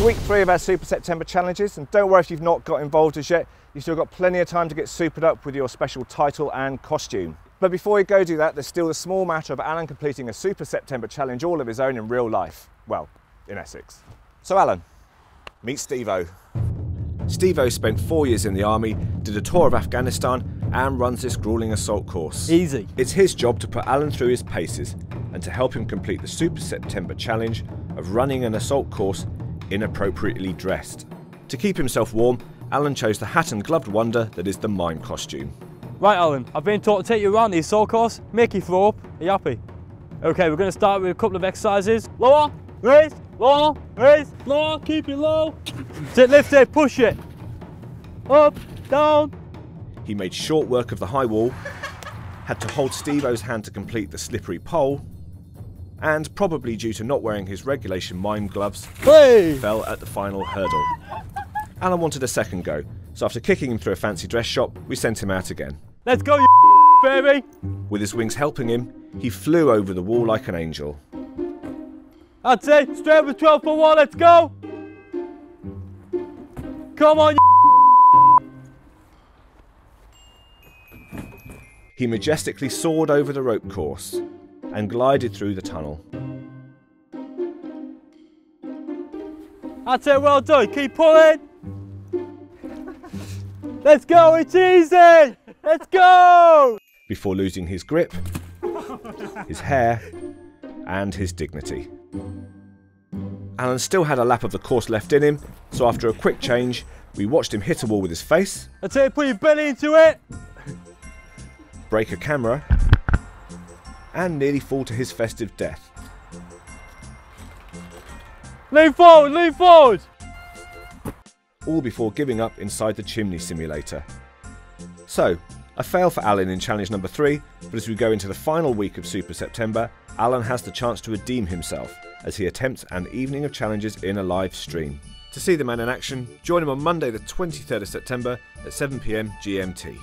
It's week 3 of our Super September challenges, and don't worry if you've not got involved as yet, you've still got plenty of time to get supered up with your special title and costume. But before you go do that, there's still the small matter of Alan completing a Super September challenge all of his own in real life. Well, in Essex. So Alan, meet Steve-O. Steve-O spent 4 years in the army, did a tour of Afghanistan and runs this gruelling assault course. Easy. It's his job to put Alan through his paces and to help him complete the Super September challenge of running an assault course inappropriately dressed. To keep himself warm, Alan chose the hat and gloved wonder that is the mime costume. Right Alan, I've been taught to take you around the assault course, make you throw up, are you happy? Okay, we're going to start with a couple of exercises. Lower, raise, lower, raise, lower, keep it low. Sit, lift it, push it. Up, down. He made short work of the high wall, had to hold Steve-O's hand to complete the slippery pole, and probably due to not wearing his regulation mime gloves, fell at the final hurdle. Alan wanted a second go, so after kicking him through a fancy dress shop, we sent him out again. Let's go, you baby! With his wings helping him, he flew over the wall like an angel. I'd say, straight over 12 for 1, let's go! Come on, you. He majestically soared over the rope course and glided through the tunnel. I'd say well done, keep pulling! Let's go, it's easy! Let's go! Before losing his grip, his hair and his dignity. Alan still had a lap of the course left in him, so after a quick change, we watched him hit a wall with his face. I'd say put your belly into it! Break a camera and nearly fall to his festive death. Lean forward, lean forward! All before giving up inside the chimney simulator. So, a fail for Alan in challenge number 3, but as we go into the final week of Super September, Alan has the chance to redeem himself as he attempts an evening of challenges in a live stream. To see the man in action, join him on Monday the 23rd of September at 7 p.m. GMT.